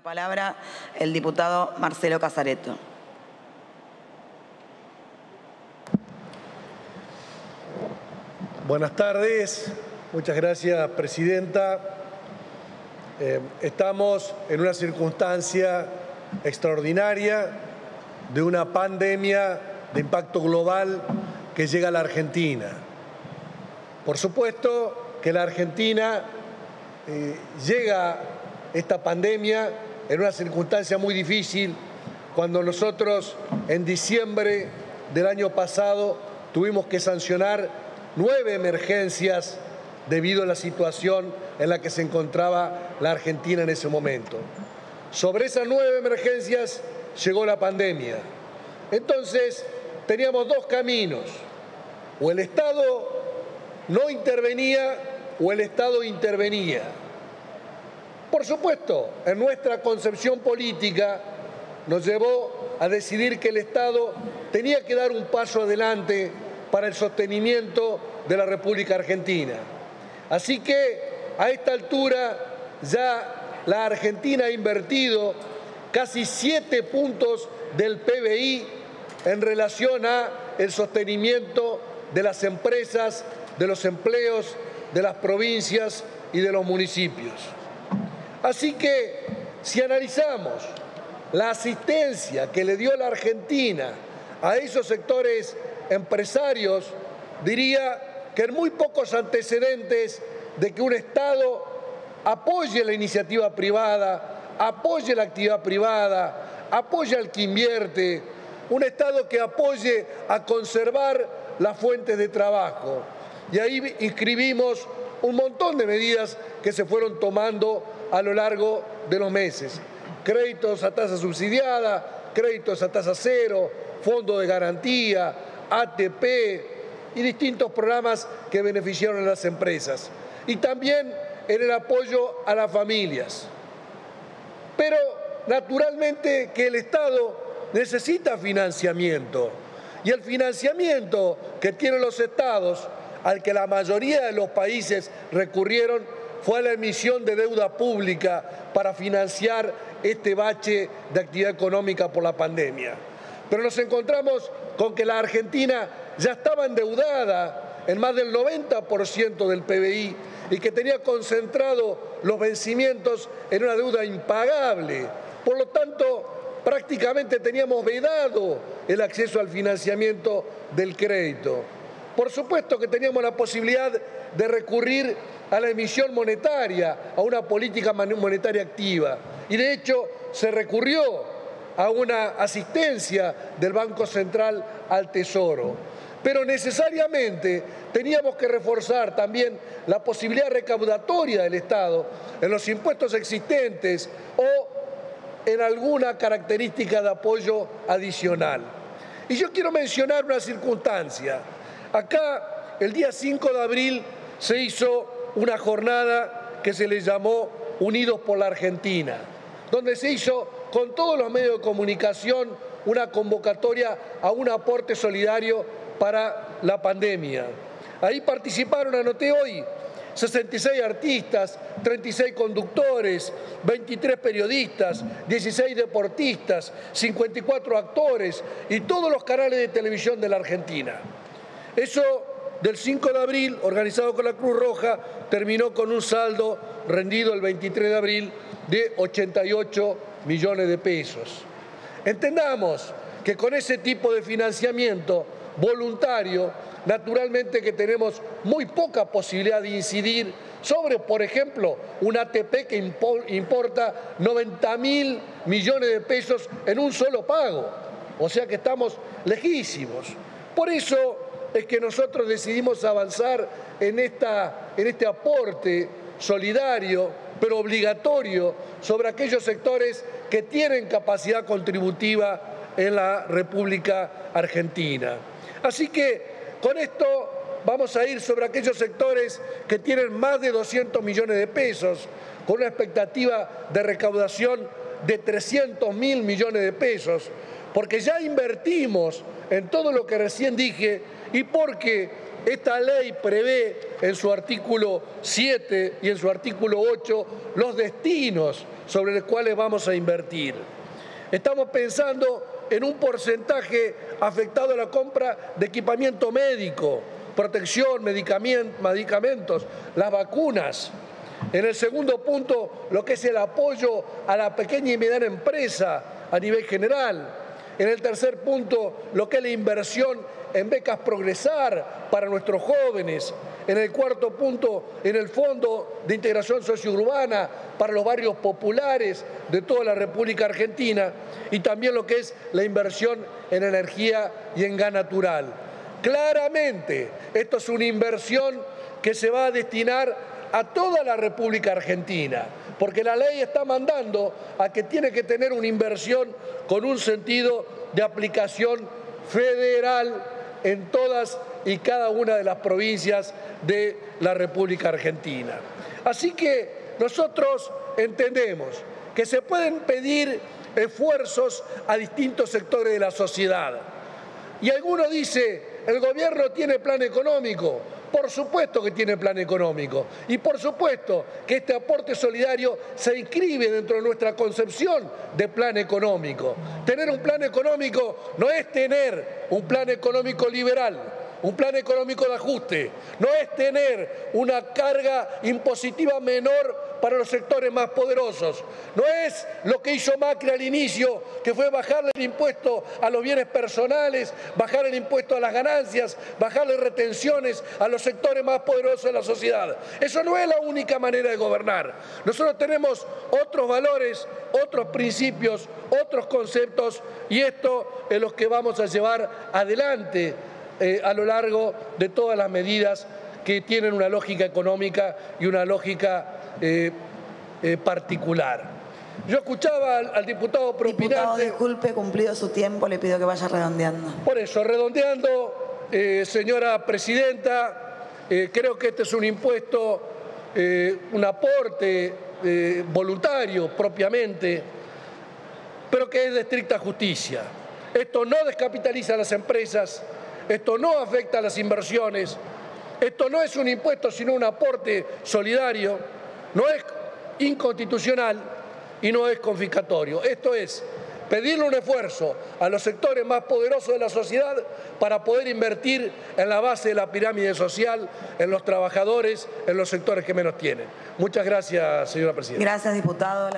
la palabra el diputado Marcelo Casaretto. Buenas tardes, muchas gracias, presidenta. Estamos en una circunstancia extraordinaria de una pandemia de impacto global que llega a la Argentina. Por supuesto que la Argentina llega esta pandemia en una circunstancia muy difícil, cuando nosotros en diciembre del año pasado tuvimos que sancionar 9 emergencias debido a la situación en la que se encontraba la Argentina en ese momento. Sobre esas 9 emergencias llegó la pandemia. Entonces teníamos dos caminos: o el Estado no intervenía o el Estado intervenía. Por supuesto, en nuestra concepción política nos llevó a decidir que el Estado tenía que dar un paso adelante para el sostenimiento de la República Argentina. Así que a esta altura ya la Argentina ha invertido casi 7 puntos del PBI en relación a el sostenimiento de las empresas, de los empleos, de las provincias y de los municipios. Así que, si analizamos la asistencia que le dio la Argentina a esos sectores empresarios, diría que en muy pocos antecedentes de que un Estado apoye la iniciativa privada, apoye la actividad privada, apoye al que invierte, un Estado que apoye a conservar las fuentes de trabajo. Y ahí inscribimos un montón de medidas que se fueron tomando a lo largo de los meses. Créditos a tasa subsidiada, créditos a tasa cero, fondo de garantía, ATP y distintos programas que beneficiaron a las empresas. Y también en el apoyo a las familias. Pero naturalmente que el Estado necesita financiamiento. Y el financiamiento que tienen los Estados, al que la mayoría de los países recurrieron, fue a la emisión de deuda pública para financiar este bache de actividad económica por la pandemia. Pero nos encontramos con que la Argentina ya estaba endeudada en más del 90% del PBI y que tenía concentrado los vencimientos en una deuda impagable. Por lo tanto, prácticamente teníamos vedado el acceso al financiamiento del crédito. Por supuesto que teníamos la posibilidad de recurrir a la emisión monetaria, a una política monetaria activa. Y de hecho se recurrió a una asistencia del Banco Central al Tesoro. Pero necesariamente teníamos que reforzar también la posibilidad recaudatoria del Estado en los impuestos existentes o en alguna característica de apoyo adicional. Y yo quiero mencionar una circunstancia. Acá, el día 5 de abril, se hizo una jornada que se le llamó Unidos por la Argentina, donde se hizo con todos los medios de comunicación una convocatoria a un aporte solidario para la pandemia. Ahí participaron, anoté hoy, 66 artistas, 36 conductores, 23 periodistas, 16 deportistas, 54 actores y todos los canales de televisión de la Argentina. Eso del 5 de abril, organizado con la Cruz Roja, terminó con un saldo rendido el 23 de abril de 88 millones de pesos. Entendamos que con ese tipo de financiamiento voluntario, naturalmente que tenemos muy poca posibilidad de incidir sobre, por ejemplo, un ATP que importa 90.000 millones de pesos en un solo pago. O sea que estamos lejísimos. Por eso es que nosotros decidimos avanzar en este aporte solidario, pero obligatorio, sobre aquellos sectores que tienen capacidad contributiva en la República Argentina. Así que con esto vamos a ir sobre aquellos sectores que tienen más de 200 millones de pesos, con una expectativa de recaudación de 300.000 millones de pesos, porque ya invertimos en todo lo que recién dije y porque Esta ley prevé en su artículo 7 y en su artículo 8 los destinos sobre los cuales vamos a invertir. Estamos pensando en un porcentaje afectado a la compra de equipamiento médico, protección, medicamentos, las vacunas. En el segundo punto, lo que es el apoyo a la pequeña y mediana empresa a nivel general. En el tercer punto, lo que es la inversión en becas Progresar para nuestros jóvenes. En el cuarto punto, en el Fondo de Integración Sociourbana para los barrios populares de toda la República Argentina. Y también lo que es la inversión en energía y en gas natural. Claramente, esto es una inversión que se va a destinar a toda la República Argentina, porque la ley está mandando a que tiene que tener una inversión con un sentido de aplicación federal en todas y cada una de las provincias de la República Argentina. Así que nosotros entendemos que se pueden pedir esfuerzos a distintos sectores de la sociedad. Y alguno dice, el gobierno tiene plan económico. Por supuesto que tiene plan económico y por supuesto que este aporte solidario se inscribe dentro de nuestra concepción de plan económico. Tener un plan económico no es tener un plan económico liberal, un plan económico de ajuste, no es tener una carga impositiva menor para los sectores más poderosos, no es lo que hizo Macri al inicio, que fue bajarle el impuesto a los bienes personales, bajar el impuesto a las ganancias, bajarle retenciones a los sectores más poderosos de la sociedad. Eso no es la única manera de gobernar. Nosotros tenemos otros valores, otros principios, otros conceptos y esto es lo que vamos a llevar adelante a lo largo de todas las medidas que tienen una lógica económica y una lógica particular. Yo escuchaba al diputado propinante... Diputado, disculpe, cumplido su tiempo, le pido que vaya redondeando. Por eso, redondeando, señora Presidenta, creo que este es un impuesto, un aporte voluntario propiamente, pero que es de estricta justicia. Esto no descapitaliza a las empresas, esto no afecta a las inversiones, esto no es un impuesto sino un aporte solidario, no es inconstitucional y no es confiscatorio. Esto es pedirle un esfuerzo a los sectores más poderosos de la sociedad para poder invertir en la base de la pirámide social, en los trabajadores, en los sectores que menos tienen. Muchas gracias, señora Presidenta. Gracias, diputado.